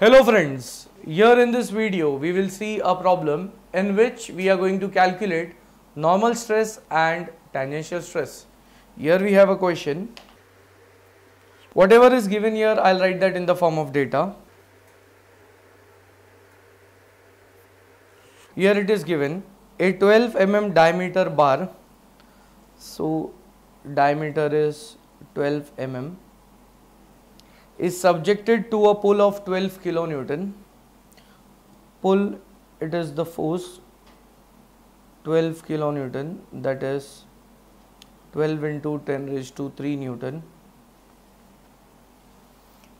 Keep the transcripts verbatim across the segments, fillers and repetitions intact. Hello friends, here in this video we will see a problem in which we are going to calculate normal stress and tangential stress. Here we have a question. Whatever is given here, I'll write that in the form of data. Here it is given a twelve millimeter diameter bar. So diameter is twelve millimeters. Is subjected to a pull of twelve kilonewton. Pull, it is the force, twelve kilonewton, that is twelve into ten raised to three newton.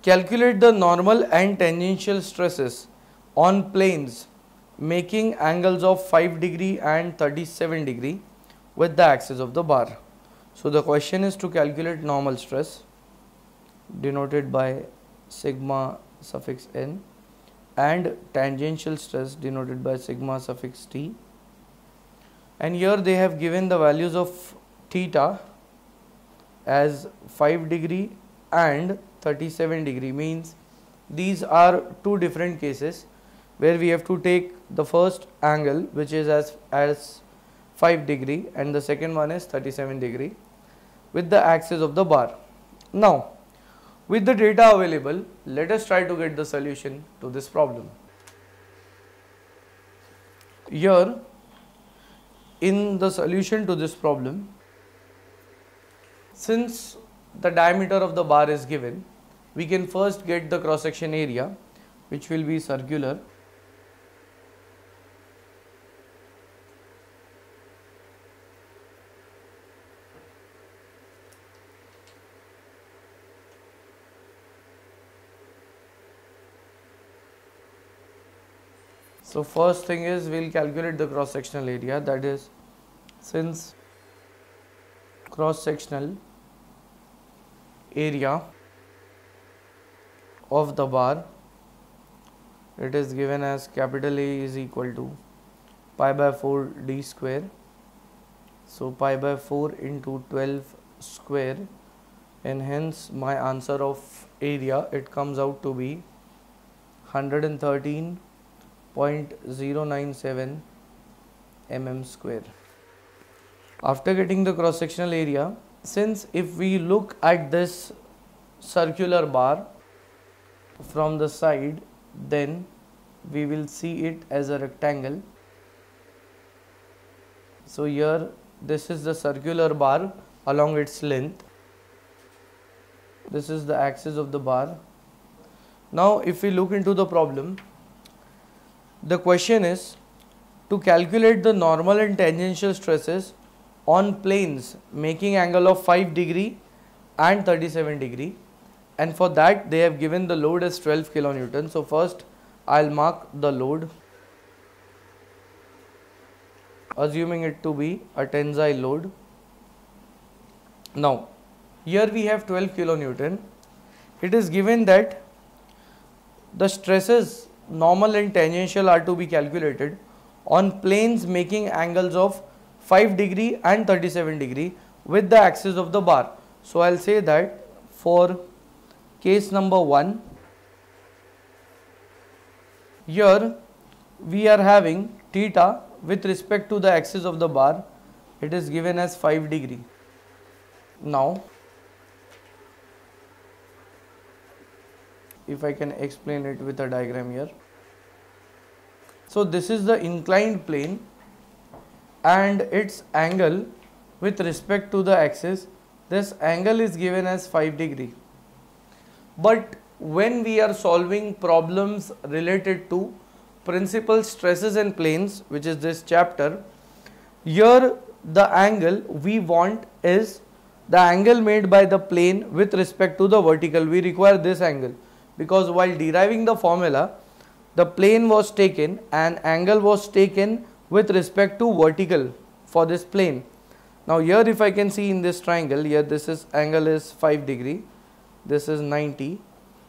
Calculate the normal and tangential stresses on planes making angles of five degree and thirty-seven degree with the axis of the bar. So the question is to calculate normal stress, denoted by sigma suffix n, and tangential stress denoted by sigma suffix t, and here they have given the values of theta as five degree and thirty-seven degree. Means these are two different cases where we have to take the first angle, which is as as five degree, and the second one is thirty-seven degree, with the axis of the bar. Now, with the data available, let us try to get the solution to this problem. Here, in the solution to this problem, since the diameter of the bar is given, we can first get the cross-section area, which will be circular. So first thing is, we will calculate the cross-sectional area, that is, since cross-sectional area of the bar, it is given as capital A is equal to pi by four d square. So pi by four into twelve square, and hence my answer of area, it comes out to be one hundred thirteen point zero nine seven millimeters square. After getting the cross-sectional area, since if we look at this circular bar from the side, then we will see it as a rectangle. So here this is the circular bar along its length. This is the axis of the bar. Now if we look into the problem, the question is to calculate the normal and tangential stresses on planes making angle of five degree and thirty-seven degree, and for that they have given the load as twelve kilonewton. So first I'll mark the load, assuming it to be a tensile load. Now here we have twelve kilonewton. It is given that the stresses normal and tangential are to be calculated on planes making angles of five degree and thirty-seven degree with the axis of the bar. So I'll say that for case number one, here we are having theta with respect to the axis of the bar, it is given as five degree. Now if I can explain it with a diagram here. So this is the inclined plane and its angle with respect to the axis. This angle is given as five degree. But when we are solving problems related to principal stresses and planes, which is this chapter, here the angle we want is the angle made by the plane with respect to the vertical. We require this angle, because while deriving the formula, the plane was taken and angle was taken with respect to vertical for this plane. Now here if I can see in this triangle, here this is angle is five degree, this is ninety.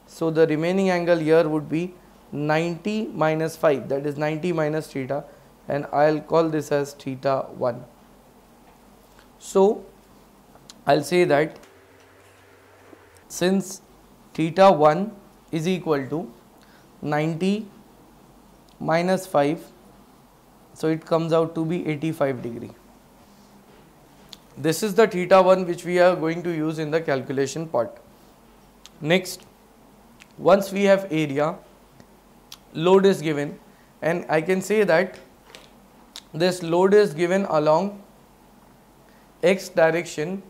So the remaining angle here would be ninety minus five, that is ninety minus theta, and I'll call this as theta one. So I'll say that since theta one is equal to ninety minus five, so it comes out to be eighty-five degree. This is the theta one which we are going to use in the calculation part. Next, once we have area, load is given, and I can say that this load is given along x direction.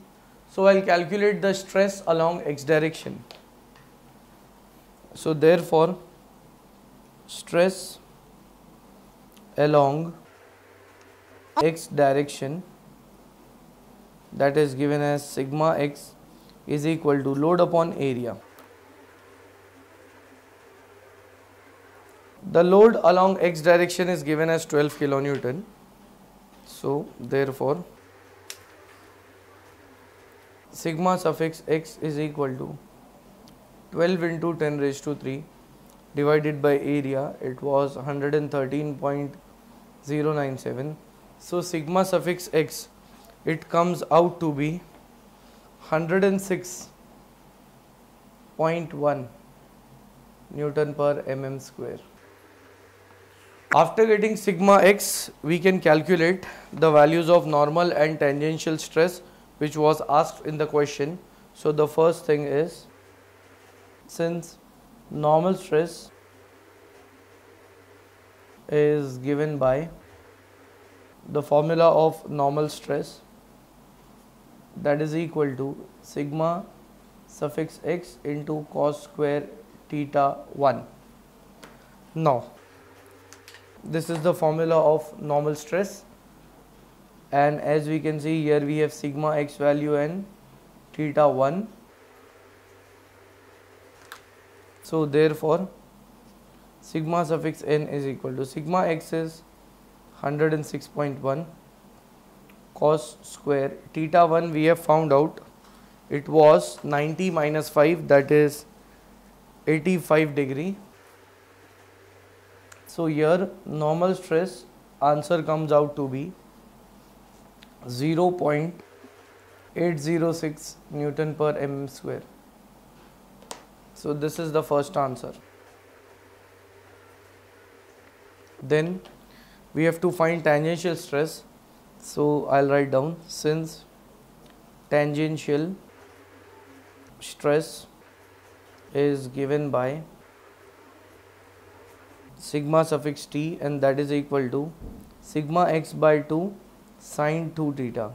So I'll calculate the stress along x direction. So therefore, stress along x direction, that is given as sigma x, is equal to load upon area. The load along x direction is given as twelve kilonewton. So therefore, sigma suffix x is equal to twelve into ten raised to three divided by area. It was one hundred thirteen point zero nine seven. So sigma suffix x, it comes out to be one hundred six point one newton per millimeter square. After getting sigma x, we can calculate the values of normal and tangential stress which was asked in the question. So the first thing is, since normal stress is given by the formula of normal stress, that is equal to sigma suffix x into cos square theta one. Now, this is the formula of normal stress, and as we can see here, we have sigma x value and theta one. So therefore, sigma suffix n is equal to sigma x is one hundred six point one cos square theta one. We have found out it was ninety minus five, that is eighty-five degree. So here normal stress answer comes out to be zero point eight zero six newton per millimeter square. So this is the first answer. Then we have to find tangential stress. So I'll write down, since tangential stress is given by sigma suffix t, and that is equal to sigma x by two sine two theta.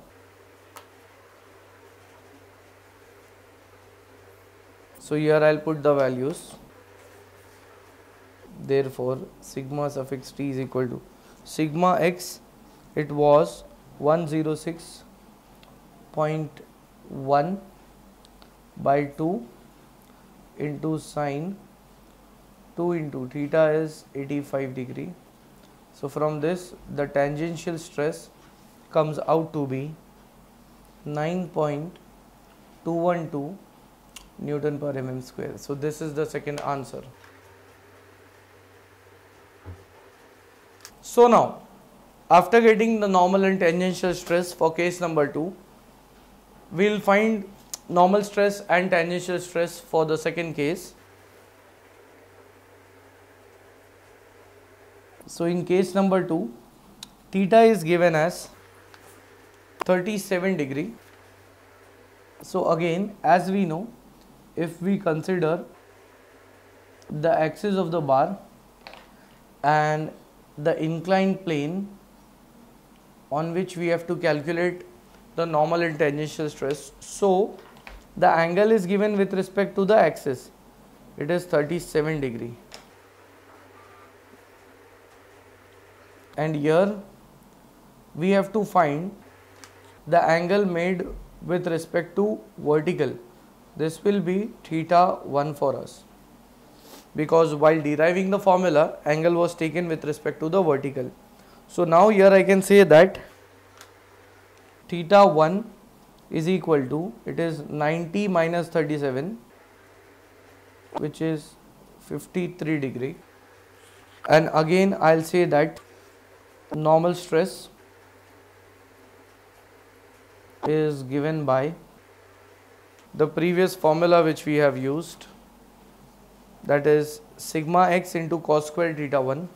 So here I'll put the values. Therefore, sigma suffix t is equal to sigma x, it was one hundred six point one by two into sine two into theta is eighty-five degree. So from this, the tangential stress comes out to be nine point two one two newton per millimeter square. So this is the second answer. So now, after getting the normal and tangential stress for case number two, we will find normal stress and tangential stress for the second case. So in case number two, theta is given as thirty-seven degree. So again, as we know, if we consider the axis of the bar and the inclined plane on which we have to calculate the normal and tangential stress, so the angle is given with respect to the axis. It is thirty-seven degree, and here we have to find the angle made with respect to vertical. This will be theta one for us, because while deriving the formula, angle was taken with respect to the vertical. So now here I can say that theta one is equal to, it is ninety minus thirty-seven, which is fifty-three degree, and again I'll say that normal stress is given by the previous formula which we have used, that is sigma x into cos square theta one.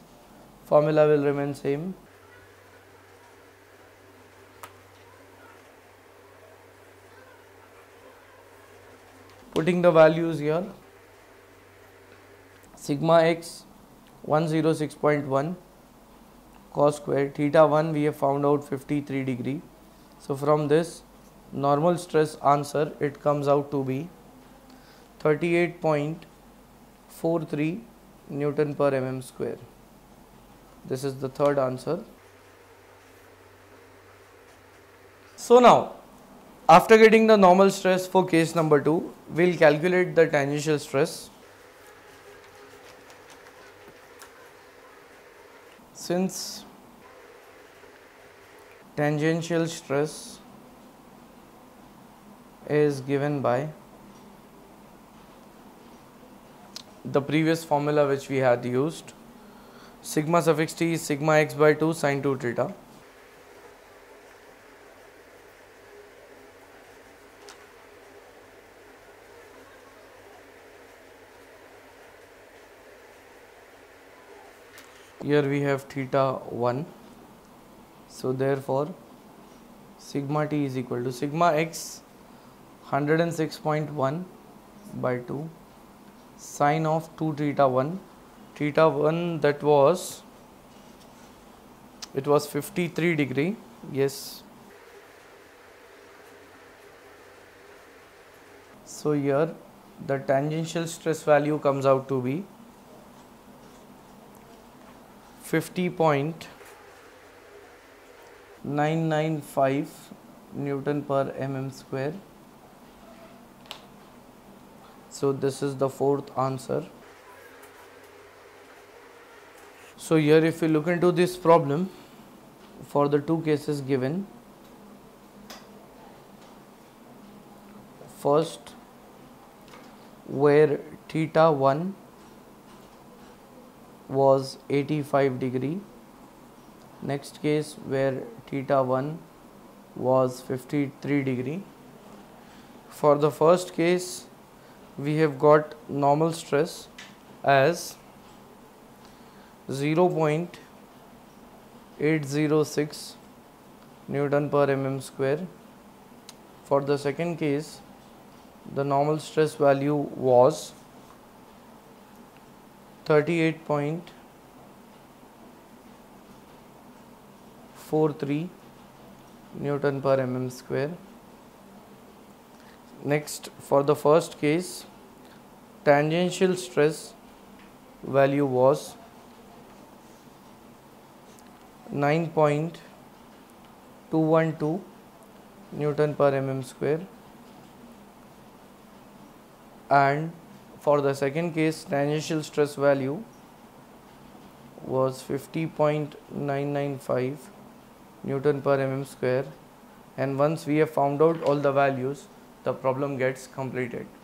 Formula will remain same. Putting the values here, sigma x one hundred six point one, cos square theta one we have found out fifty-three degree. So from this normal stress answer, it comes out to be thirty-eight point four three Newton per mm square. This is the third answer. So now, after getting the normal stress for case number two, we'll calculate the tangential stress. Since tangential stress is given by the previous formula which we had used, sigma suffix t is sigma x by two sin two theta. Here we have theta one, so therefore sigma t is equal to sigma x one hundred six point one by two sine of two theta one. Theta one, that was, it was fifty-three degree, yes. So here the tangential stress value comes out to be fifty point nine nine five Newton per mm square. So this is the fourth answer. So here if you look into this problem, for the two cases given, first where theta one was eighty-five degree, next case where theta one was fifty-three degree. For the first case, we have got normal stress as zero point eight zero six Newton per mm square. For the second case, the normal stress value was thirty-eight point four three Newton per mm square. Next, for the first case, tangential stress value was nine point two one two Newton per mm square, and for the second case, tangential stress value was fifty point nine nine five Newton per mm square. And once we have found out all the values, the problem gets completed.